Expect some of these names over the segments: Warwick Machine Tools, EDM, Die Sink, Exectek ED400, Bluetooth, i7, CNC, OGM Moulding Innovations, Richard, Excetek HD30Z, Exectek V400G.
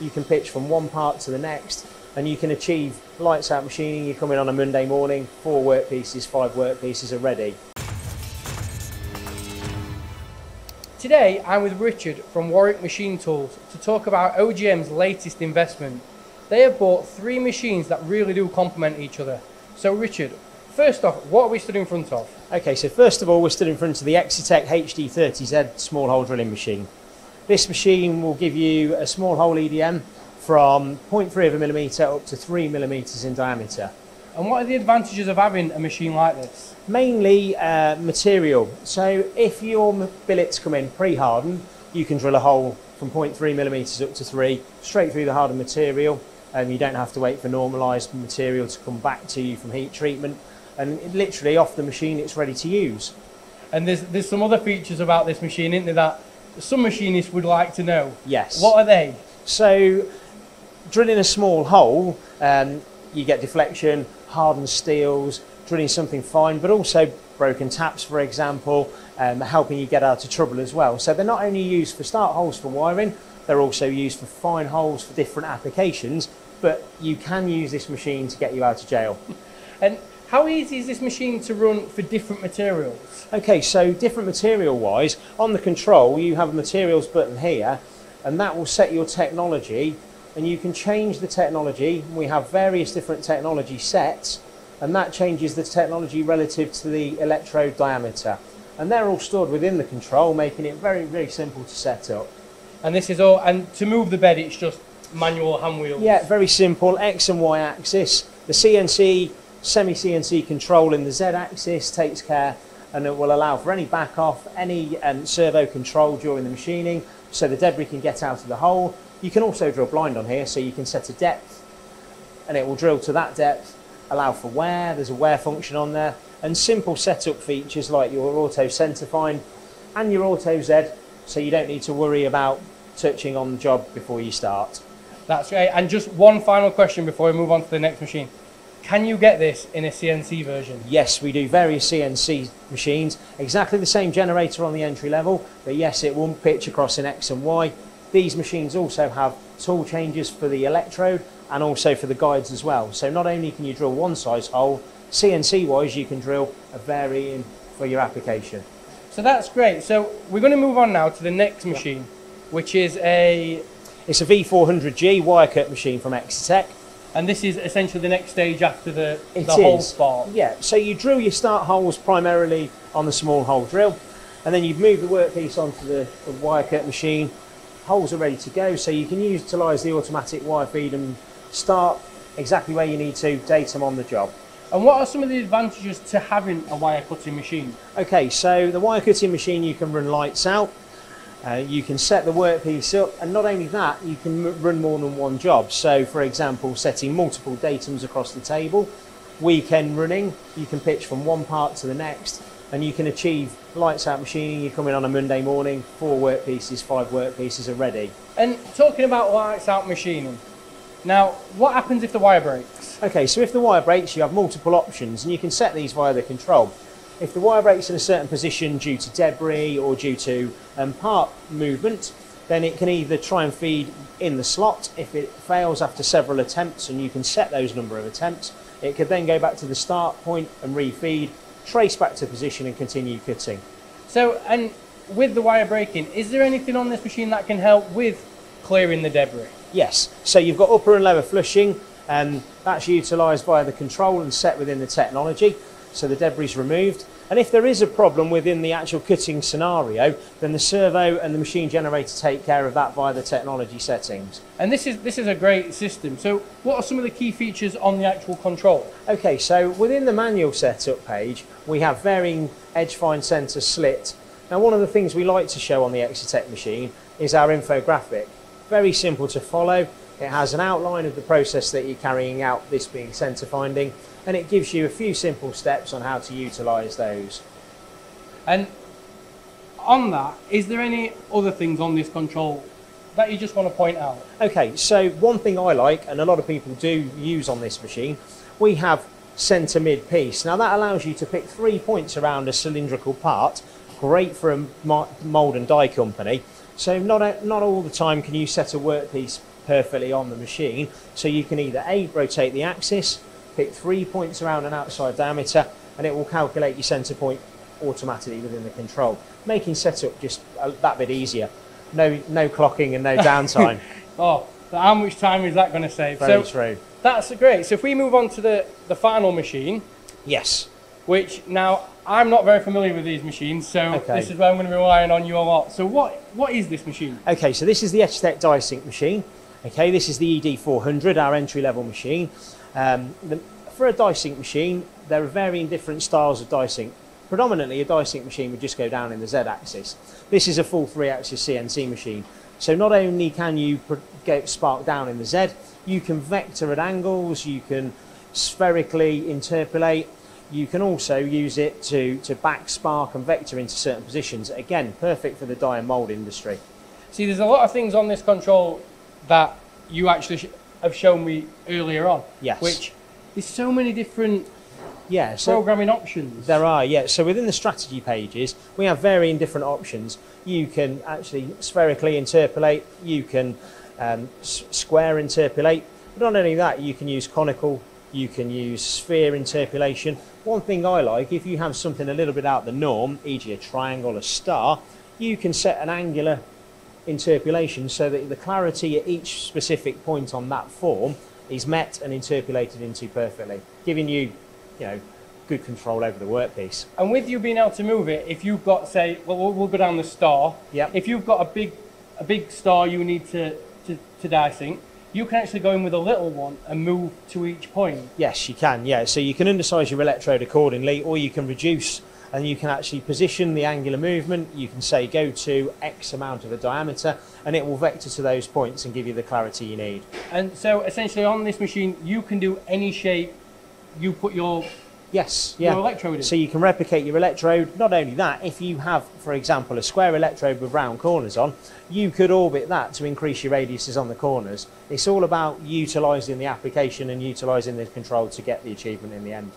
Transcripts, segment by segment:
You can pitch from one part to the next, and you can achieve lights out machining. You come in on a Monday morning, 4 workpieces, 5 workpieces are ready. Today I'm with Richard from Warwick Machine Tools to talk about OGM's latest investment. They have bought 3 machines that really do complement each other. So Richard, first off, what are we stood in front of? Okay, so first of all, we're stood in front of the Excetek HD30Z small hole drilling machine. This machine will give you a small hole EDM from 0.3 of a millimetre up to 3 millimetres in diameter. And what are the advantages of having a machine like this? Mainly material. So if your billets come in pre-hardened, you can drill a hole from 0.3 millimetres up to 3 straight through the hardened material. You don't have to wait for normalised material to come back to you from heat treatment. And literally off the machine, it's ready to use. And there's some other features about this machine, isn't there, that some machinists would like to know? Yes. What are they? So drilling a small hole, you get deflection, hardened steels, drilling something fine, but also broken taps, for example, helping you get out of trouble as well. So they're not only used for start holes for wiring, they're also used for fine holes for different applications, but you can use this machine to get you out of jail. And how easy is this machine to run for different materials? Okay, so different material wise, on the control you have a materials button here, and that will set your technology, and you can change the technology. We have various different technology sets, and that changes the technology relative to the electrode diameter, and they're all stored within the control, making it very, very simple to set up. And this is all, and to move the bed it's just manual hand wheels? Yeah, very simple, X and Y axis. The CNC, semi-CNC control in the Z axis takes care, and it will allow for any back off, any servo control during the machining, so the debris can get out of the hole. You can also drill blind on here, so you can set a depth and it will drill to that depth, allow for wear, there's a wear function on there, and simple setup features like your auto centre find and your auto Z, so you don't need to worry about touching on the job before you start. That's great. And just one final question before we move on to the next machine. Can you get this in a CNC version? Yes, we do various CNC machines, exactly the same generator on the entry level, but yes, it will pitch across in X and Y. These machines also have tool changes for the electrode and also for the guides as well. So not only can you drill one size hole, CNC wise you can drill a varying for your application. So that's great. So we're going to move on now to the next machine, which is a V400G wire cut machine from Exectek. And this is essentially the next stage after the hole spot. Yeah, so you drill your start holes primarily on the small hole drill, and then you move the workpiece onto the wire cut machine. Holes are ready to go, so you can utilise the automatic wire feed and start exactly where you need to, datum on the job. And what are some of the advantages to having a wire cutting machine? Okay, so the wire cutting machine, you can run lights out, you can set the workpiece up, and not only that, you can run more than one job. So for example, setting multiple datums across the table, weekend running, you can pitch from one part to the next, and you can achieve lights out machining. You come in on a Monday morning, 4 workpieces, 5 workpieces are ready. And talking about lights out machining, now what happens if the wire breaks? Okay, so if the wire breaks, you have multiple options, and you can set these via the control. If the wire breaks in a certain position due to debris or due to part movement, then it can either try and feed in the slot. If it fails after several attempts, and you can set those number of attempts, it could then go back to the start point and refeed, trace back to position and continue cutting. So, and with the wire breaking, is there anything on this machine that can help with clearing the debris? Yes, so you've got upper and lower flushing, and that's utilised by the control and set within the technology. So the debris is removed, and if there is a problem within the actual cutting scenario, then the servo and the machine generator take care of that via the technology settings. And this is a great system. So what are some of the key features on the actual control? Okay, so within the manual setup page, we have varying edge find center slit. Now one of the things we like to show on the Exectek machine is our infographic. Very simple to follow. It has an outline of the process that you're carrying out, this being centre finding, and it gives you a few simple steps on how to utilise those. And on that, is there any other things on this control that you just want to point out? Okay, so one thing I like, and a lot of people do use on this machine, we have centre mid piece. Now that allows you to pick 3 points around a cylindrical part, great for a mould and die company. So not all the time can you set a workpiece perfectly on the machine. So you can either A, rotate the axis, pick 3 points around an outside diameter, and it will calculate your center point automatically within the control, making setup just that bit easier. No clocking and no downtime. Oh, how much time is that going to save? Very true. That's great. So if we move on to the final machine. Yes. Which now, I'm not very familiar with these machines, so this is where I'm going to be relying on you a lot. So what is this machine? Okay, so this is the Exectek die sink machine. Okay, this is the ED400, our entry level machine. For a die sink machine, there are varying different styles of die sink. Predominantly, a die sink machine would just go down in the Z axis. This is a full 3-axis CNC machine. So not only can you get spark down in the Z, you can vector at angles, you can spherically interpolate, you can also use it to back spark and vector into certain positions. Again, perfect for the die and mould industry. See, there's a lot of things on this control that you actually have shown me earlier on. Yes. Which, there's so many different programming options. There are, yeah. So within the strategy pages, we have varying different options. You can actually spherically interpolate, you can square interpolate, but not only that, you can use conical, you can use sphere interpolation. One thing I like, if you have something a little bit out the norm, e.g. a triangle, a star, you can set an angular interpolation so that the clarity at each specific point on that form is met and interpolated into perfectly, giving you, good control over the workpiece. And with you being able to move it, if you've got, say, well, we'll go down the star. Yep. If you've got a big star you need to die sink, you can actually go in with a little one and move to each point. Yes, you can, yeah. So you can undersize your electrode accordingly, or you can reduce and you can actually position the angular movement. You can say go to X amount of a diameter and it will vector to those points and give you the clarity you need. And so essentially on this machine, you can do any shape you put your your electrode in. So you can replicate your electrode. Not only that, if you have, for example, a square electrode with round corners on, you could orbit that to increase your radiuses on the corners. It's all about utilising the application and utilising the control to get the achievement in the end.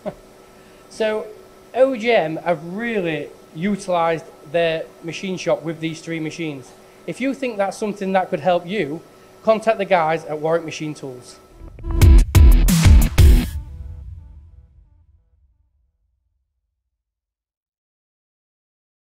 So OGM have really utilised their machine shop with these three machines. If you think that's something that could help you, contact the guys at Warwick Machine Tools.